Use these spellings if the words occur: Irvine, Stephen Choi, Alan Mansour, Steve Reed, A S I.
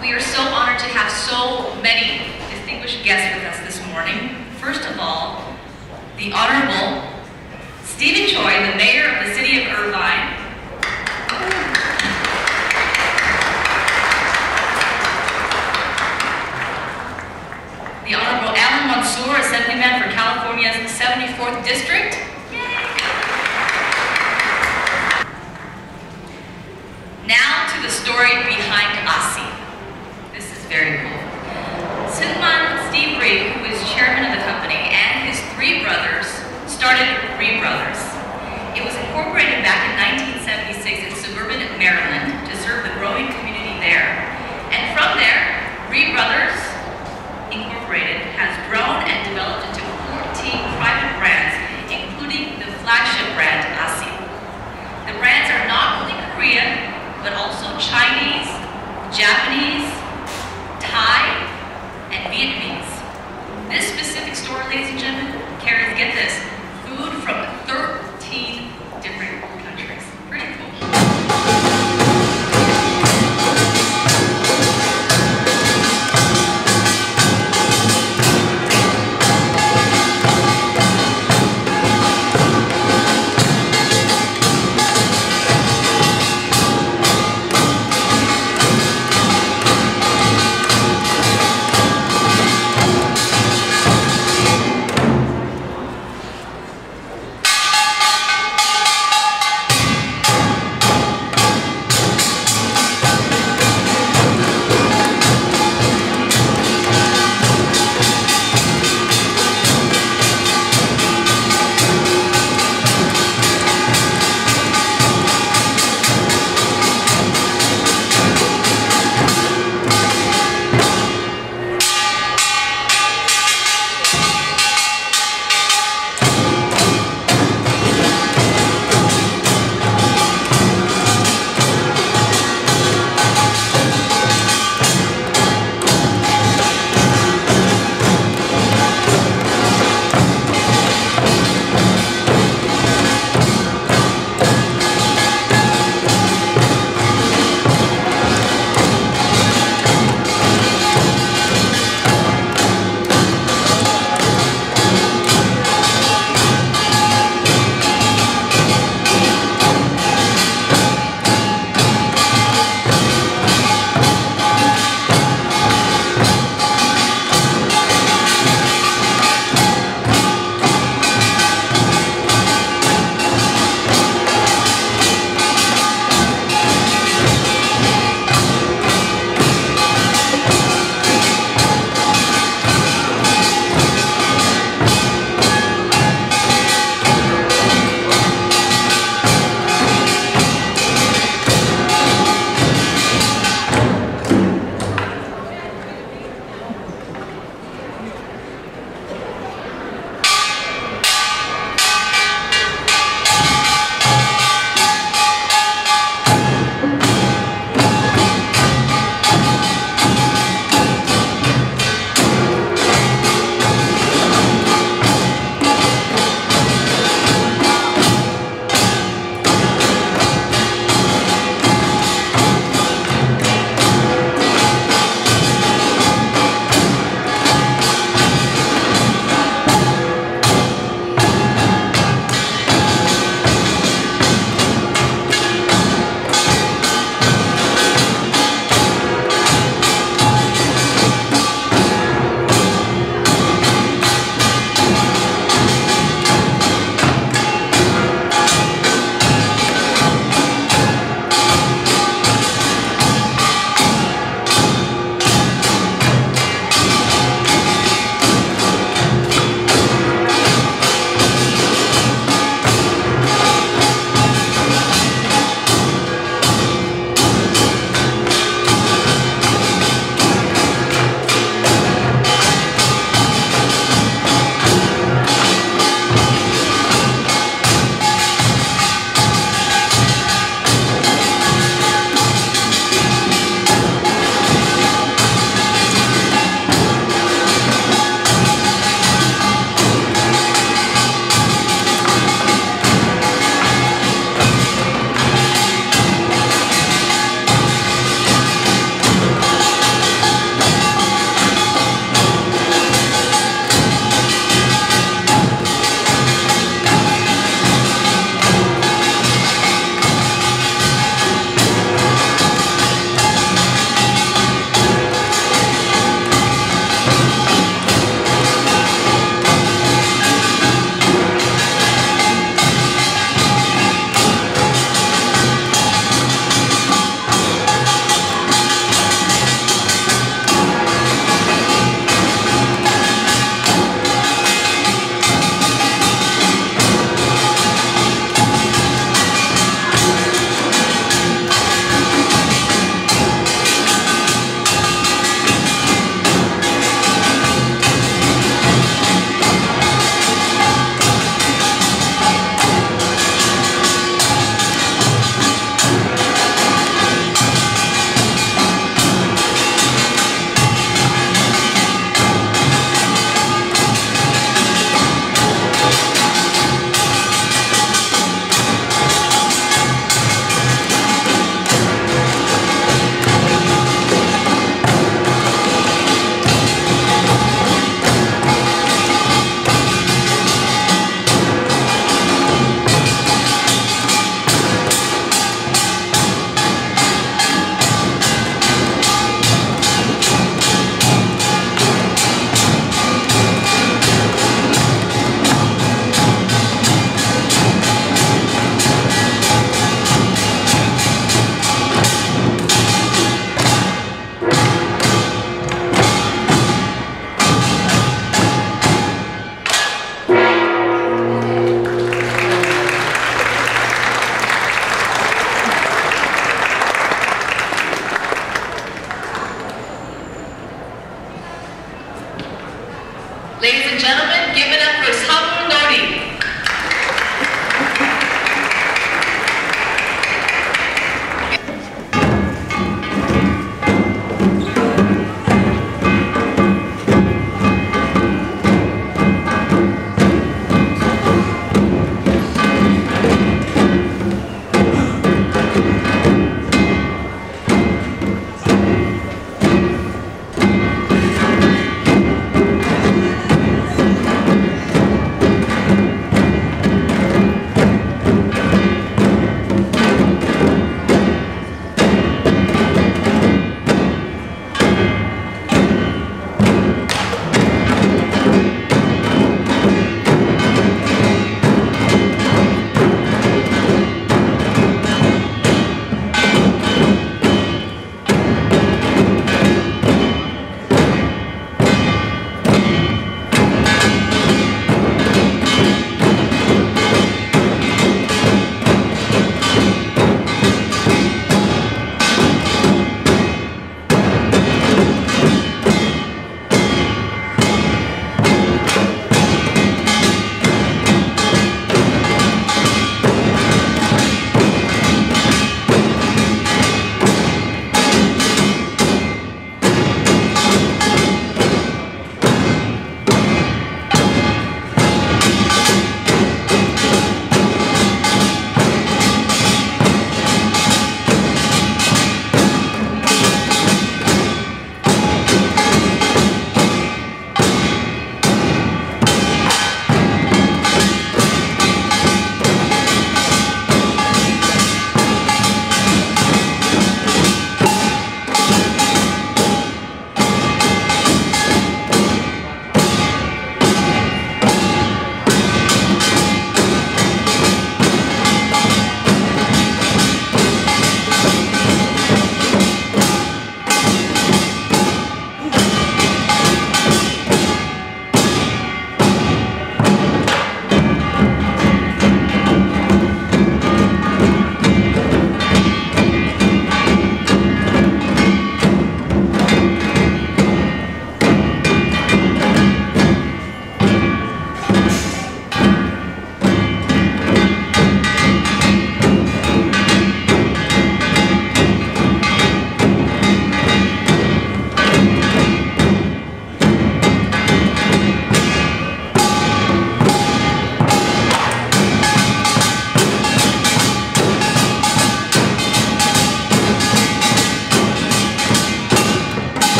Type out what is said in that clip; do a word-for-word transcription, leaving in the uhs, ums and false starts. We are so honored to have so many distinguished guests with us this morning. First of all, the Honorable Stephen Choi, the Mayor of the City of Irvine. The Honorable Alan Mansour, Assemblyman for California's seventy-fourth District. Yay. Now to the story behind A S I. This is very cool. Sunman Steve Reed, who is chairman of the company, and his three brothers started Reed Brothers. It was incorporated back in nineteen seventy-six in suburban Maryland to serve the growing community there. And from there, Reed Brothers Incorporated has grown and developed into fourteen private brands, including the flagship brand, A S I. The brands are not only Korean, but also Chinese, Japanese,